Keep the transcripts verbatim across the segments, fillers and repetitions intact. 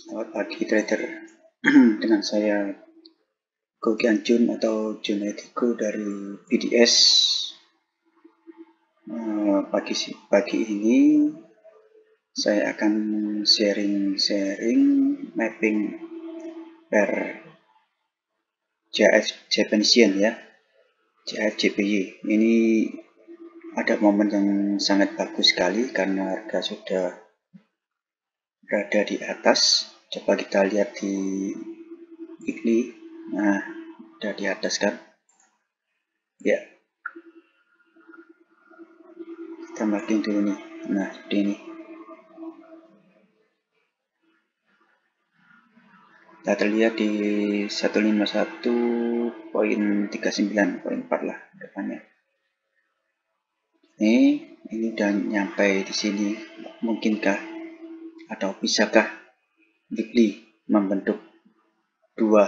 Selamat pagi trader, dengan saya Go Kian Jun atau Genetiku dari B D S. uh, pagi, pagi ini saya akan sharing-sharing mapping per C H F J P Y ya, C H F J P Y. Ini ada momen yang sangat bagus sekali karena harga sudah berada di atas. Coba kita lihat di ini, nah udah di atas kan ya, kita marking dulu nih. Nah seperti ini, kita terlihat di seratus lima puluh satu koma tiga sembilan koma empat lah depannya. Ini ini udah nyampe di sini, mungkinkah atau bisakah weekly membentuk dua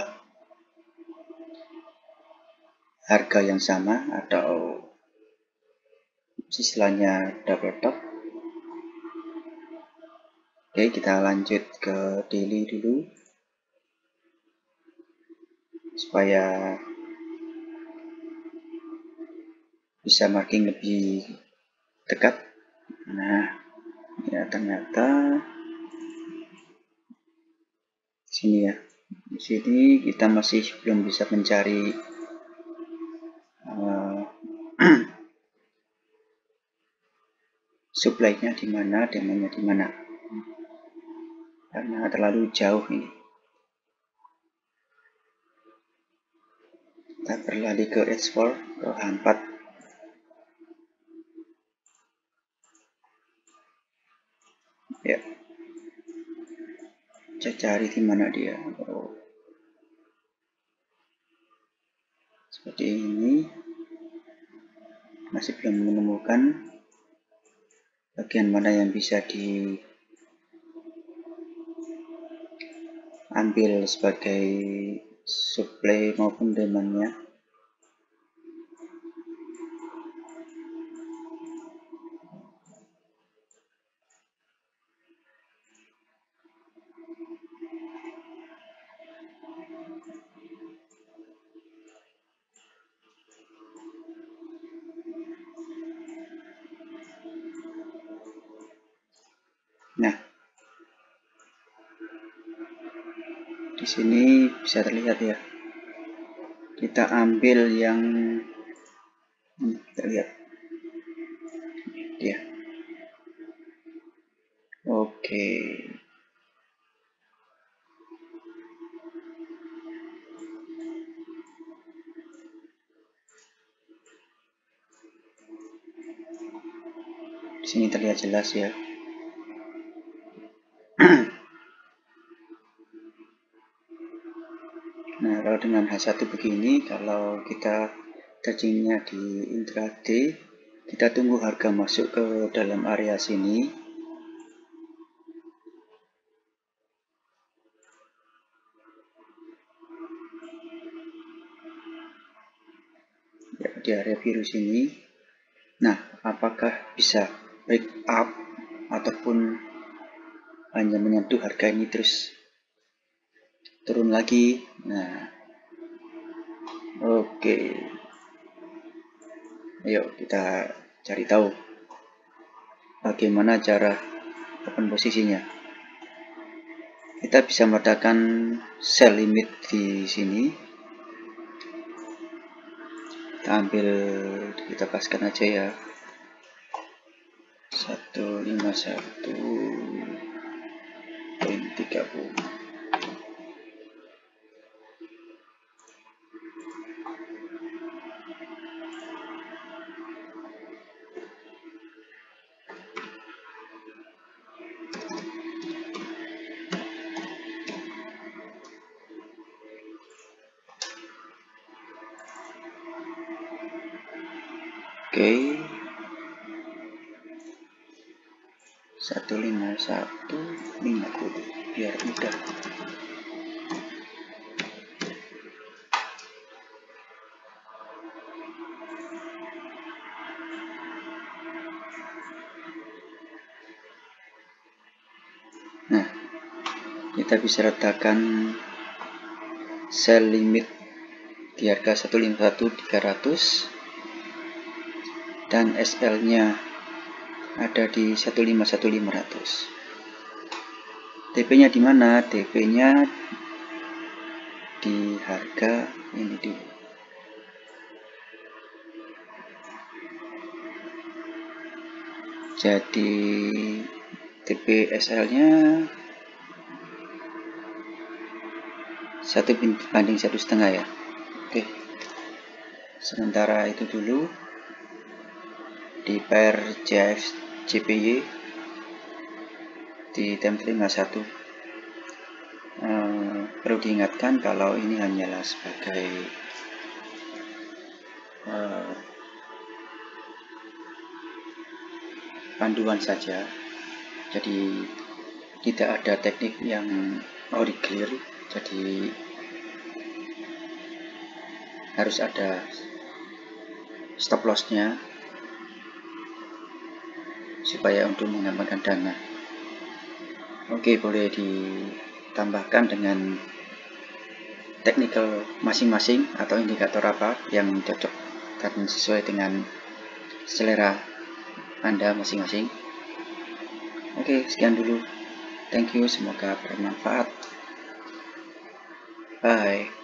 harga yang sama atau istilahnya double top? Oke, kita lanjut ke daily dulu supaya bisa marking lebih dekat. Nah ya, ternyata sini ya, di sini kita masih belum bisa mencari uh, supply-nya di mana, demand-nya di mana, karena terlalu jauh ini. Kita berlari ke H empat, ke H empat. Ya. Saya cari di mana dia. Oh. Seperti ini, masih belum menemukan bagian mana yang bisa diambil sebagai supply maupun demandnya. Nah, di sini bisa terlihat ya. Kita ambil yang hmm, terlihat ya. Oke. Di sini terlihat jelas ya. Nah, kalau dengan H satu begini, kalau kita tradingnya di intraday, kita tunggu harga masuk ke dalam area sini. Ya, di area biru sini. Nah, apakah bisa break up ataupun hanya menyentuh harga ini terus turun lagi? Nah, oke, okay. Ayo kita cari tahu bagaimana cara open posisinya. Kita bisa meletakkan sell limit di sini. Kita ambil, kita paskan aja ya, seratus lima puluh satu koma tiga puluh. Oke, okay. seratus lima puluh satu koma lima puluh biar mudah. Nah, kita bisa letakkan sell limit di harga seratus lima puluh satu tiga ratus dan S L nya ada di seratus lima puluh satu lima ratus. T P nya di mana? T P nya di harga ini dulu. Jadi T P S L nya satu banding satu setengah ya. Oke, sementara itu dulu di pair C H F J P Y di tem lima puluh satu. Ehm, perlu diingatkan kalau ini hanyalah sebagai ehm, panduan saja, jadi tidak ada teknik yang origir. Jadi harus ada stop loss-nya supaya untuk mengamankan dana. Oke, boleh ditambahkan dengan technical masing-masing atau indikator apa yang cocok dan sesuai dengan selera Anda masing-masing. Oke, sekian dulu. Thank you, semoga bermanfaat. Bye.